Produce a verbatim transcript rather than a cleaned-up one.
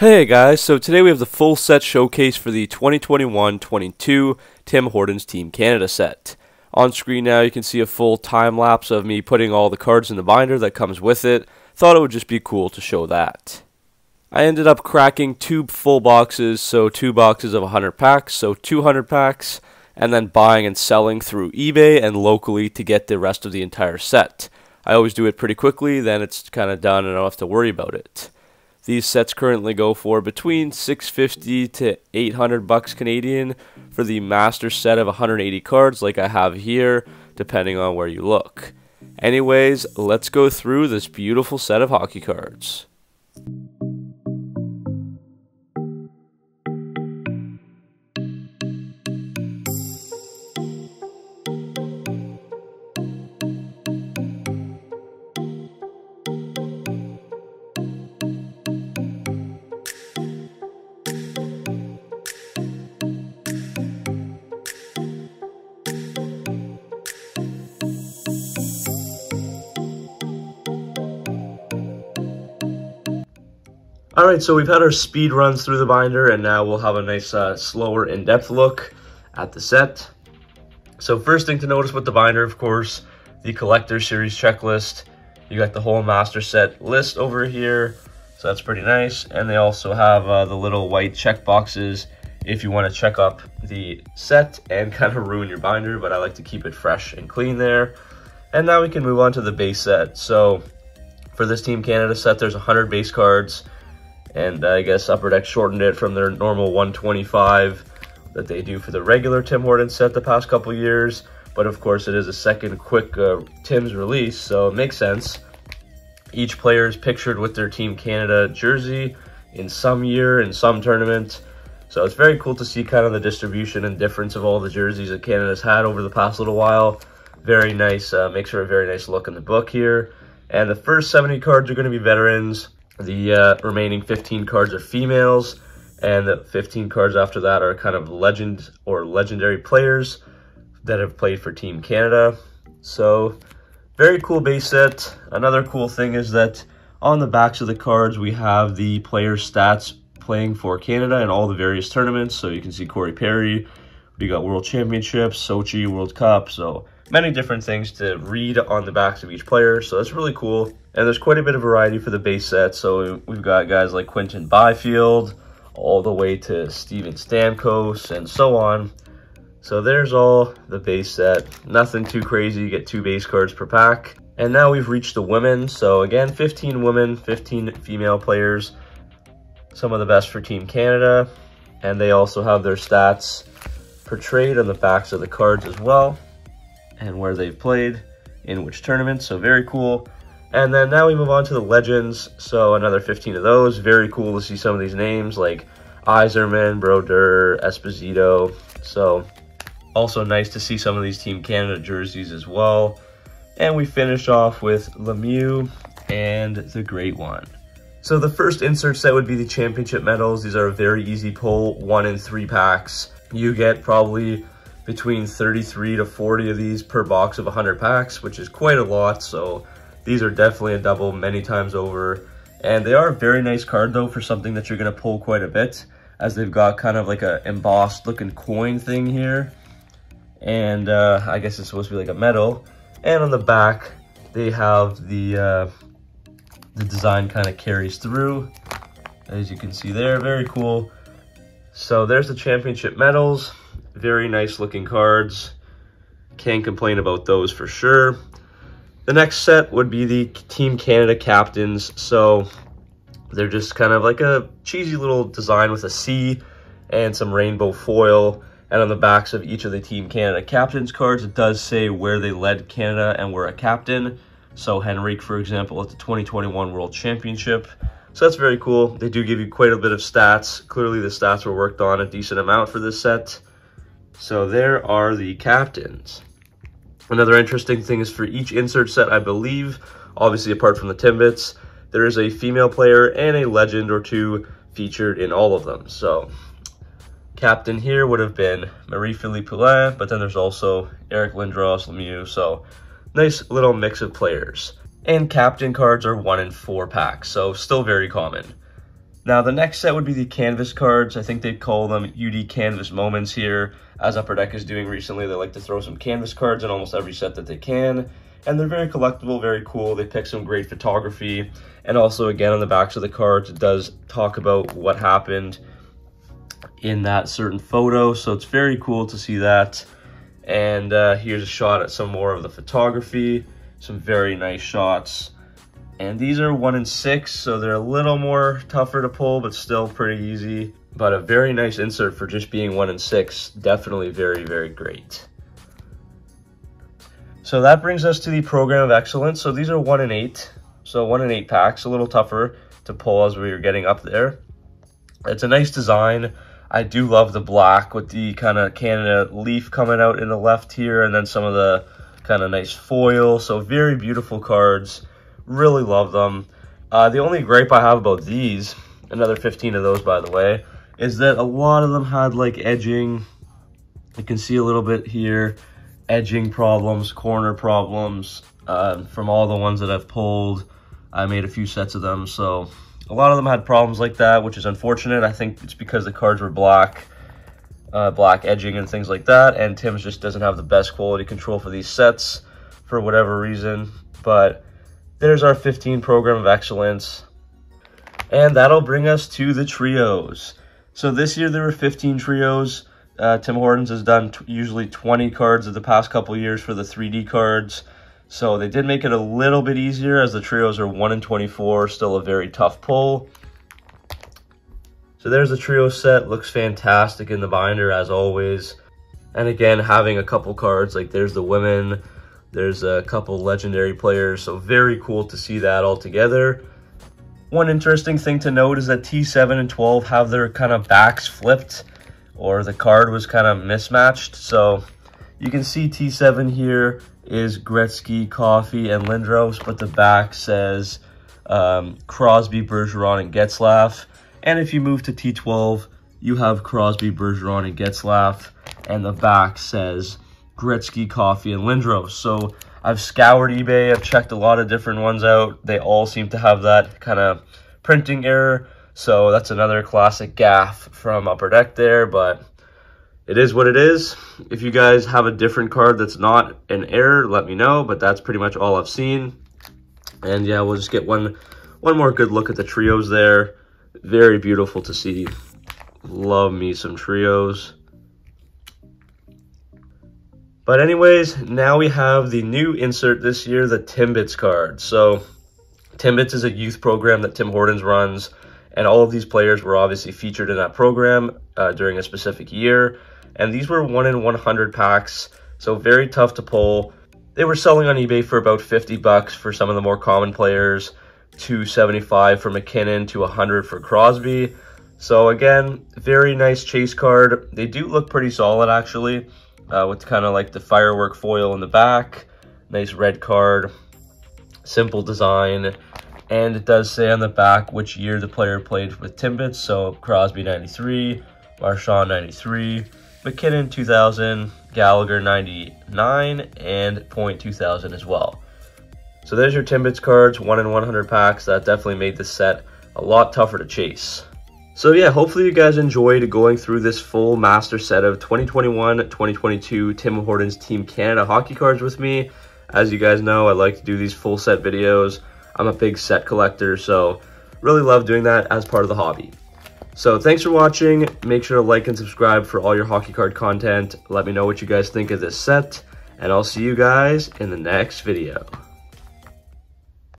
Hey guys, so today we have the full set showcase for the twenty twenty-one twenty-two Tim Hortons Team Canada set. On screen now you can see a full time lapse of me putting all the cards in the binder that comes with it. Thought it would just be cool to show that. I ended up cracking two full boxes, so two boxes of one hundred packs, so two hundred packs, and then buying and selling through eBay and locally to get the rest of the entire set. I always do it pretty quickly, then it's kind of done and I don't have to worry about it. These sets currently go for between six hundred fifty dollars to eight hundred dollars bucks Canadian for the master set of one hundred eighty cards like I have here, depending on where you look. Anyways, let's go through this beautiful set of hockey cards. Alright, so we've had our speed runs through the binder and now we'll have a nice uh, slower in-depth look at the set. So first thing to notice with the binder, of course, the collector series checklist. You got the whole master set list over here, so that's pretty nice. And they also have uh, the little white check boxes if you want to check up the set and kind of ruin your binder, but I like to keep it fresh and clean there. And now we can move on to the base set. So for this Team Canada set, there's one hundred base cards. And I guess Upper Deck shortened it from their normal one twenty-five that they do for the regular Tim Hortons set the past couple years. But of course it is a second quick uh, Tim's release, so it makes sense. Each player is pictured with their Team Canada jersey in some year, in some tournament. So it's very cool to see kind of the distribution and difference of all the jerseys that Canada's had over the past little while. Very nice, uh, makes for a very nice look in the book here. And the first seventy cards are going to be veterans. The uh, remaining fifteen cards are females, and the fifteen cards after that are kind of legend or legendary players that have played for Team Canada. So, very cool base set. Another cool thing is that on the backs of the cards, we have the player stats playing for Canada in all the various tournaments. So you can see Corey Perry, we got World Championships, Sochi, World Cup, so many different things to read on the backs of each player. So that's really cool. And there's quite a bit of variety for the base set. So we've got guys like Quinton Byfield, all the way to Steven Stamkos, and so on. So there's all the base set. Nothing too crazy. You get two base cards per pack. And now we've reached the women. So again, fifteen women, fifteen female players. Some of the best for Team Canada. And they also have their stats portrayed on the backs of the cards as well, and where they've played, in which tournament, so very cool. And then now we move on to the legends, so another fifteen of those. Very cool to see some of these names, like Eiserman, Broder, Esposito. So also nice to see some of these Team Canada jerseys as well. And we finish off with Lemieux and the Great One. So the first insert set would be the championship medals. These are a very easy pull, one in three packs. You get probably between thirty-three to forty of these per box of one hundred packs, which is quite a lot, so these are definitely a double many times over. And they are a very nice card though for something that you're gonna pull quite a bit, as they've got kind of like a embossed looking coin thing here. And uh, I guess it's supposed to be like a medal. And on the back, they have the, uh, the design kind of carries through, as you can see there, very cool. So there's the championship medals. Very nice looking cards. Can't complain about those for sure. The next set would be the Team Canada captains. So they're just kind of like a cheesy little design with a C and some rainbow foil. And on the backs of each of the Team Canada captains cards, it does say where they led Canada and were a captain. So Henrik, for example, at the twenty twenty-one World Championship. So that's very cool. They do give you quite a bit of stats. Clearly the stats were worked on a decent amount for this set. So there are the captains. Another interesting thing is for each insert set, I believe, obviously apart from the Timbits, there is a female player and a legend or two featured in all of them. So captain here would have been Marie Philippe Poulain, but then there's also Eric Lindros, Lemieux. So nice little mix of players. And captain cards are one in four packs, so still very common. Now the next set would be the canvas cards. I think they call them U D Canvas Moments here. As Upper Deck is doing recently, they like to throw some canvas cards in almost every set that they can. And they're very collectible, very cool. They pick some great photography. And also, again, on the backs of the cards, it does talk about what happened in that certain photo. So it's very cool to see that. And uh, here's a shot at some more of the photography. Some very nice shots. And these are one in six, so they're a little more tougher to pull, but still pretty easy. But a very nice insert for just being one in six. Definitely very, very great. So that brings us to the Program of Excellence. So these are one in eight. So one in eight packs, a little tougher to pull as we were getting up there. It's a nice design. I do love the black with the kind of Canada leaf coming out in the left here, and then some of the kind of nice foil. So very beautiful cards. Really love them. Uh, the only gripe I have about these, another fifteen of those by the way, is that a lot of them had like edging. You can see a little bit here. Edging problems, corner problems, uh, from all the ones that I've pulled. I made a few sets of them, so a lot of them had problems like that, which is unfortunate. I think it's because the cards were black, uh, black edging and things like that, and Tim's just doesn't have the best quality control for these sets for whatever reason. But there's our fifteen Program of Excellence, and that'll bring us to the trios. So this year there were fifteen trios. Uh, Tim Hortons has done t usually twenty cards of the past couple years for the three D cards. So they did make it a little bit easier, as the trios are one in twenty-four, still a very tough pull. So there's the trio set. Looks fantastic in the binder as always. And again, having a couple cards, like there's the women, there's a couple legendary players. So very cool to see that all together. One interesting thing to note is that T seven and twelve have their kind of backs flipped, or the card was kind of mismatched. So you can see T seven here is Gretzky, Coffey, and Lindros, but the back says um, Crosby, Bergeron, and Getzlaff. And if you move to T twelve, you have Crosby, Bergeron, and Getzlaff, and the back says Gretzky, Coffey, and Lindros. So I've scoured eBay, I've checked a lot of different ones out. They all seem to have that kind of printing error. So that's another classic gaffe from Upper Deck there, but it is what it is. If you guys have a different card that's not an error, let me know, but that's pretty much all I've seen. And yeah, we'll just get one, one more good look at the trios there. Very beautiful to see. Love me some trios. But anyways, now we have the new insert this year, the Timbits card. So Timbits is a youth program that Tim Hortons runs. And all of these players were obviously featured in that program uh, during a specific year. And these were one in one hundred packs, so very tough to pull. They were selling on eBay for about fifty bucks for some of the more common players, two seventy-five for McKinnon, to one hundred for Crosby. So again, very nice chase card. They do look pretty solid actually, uh, with kind of like the firework foil in the back. Nice red card, simple design. And it does say on the back which year the player played with Timbits. So Crosby ninety-three, Marchand ninety-three, McKinnon two thousand, Gallagher ninety-nine, and Point two thousand as well. So there's your Timbits cards, one in one hundred packs. That definitely made this set a lot tougher to chase. So yeah, hopefully you guys enjoyed going through this full master set of twenty twenty-one twenty twenty-two Tim Hortons Team Canada hockey cards with me. As you guys know, I like to do these full set videos. I'm a big set collector, so really love doing that as part of the hobby. So thanks for watching. Make sure to like and subscribe for all your hockey card content. Let me know what you guys think of this set, and I'll see you guys in the next video.